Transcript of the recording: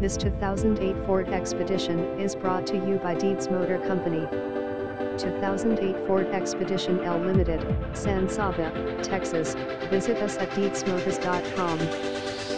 This 2008 Ford Expedition is brought to you by Deeds Motor Company. 2008 Ford Expedition L Limited, San Saba, Texas. Visit us at deedsmotors.com.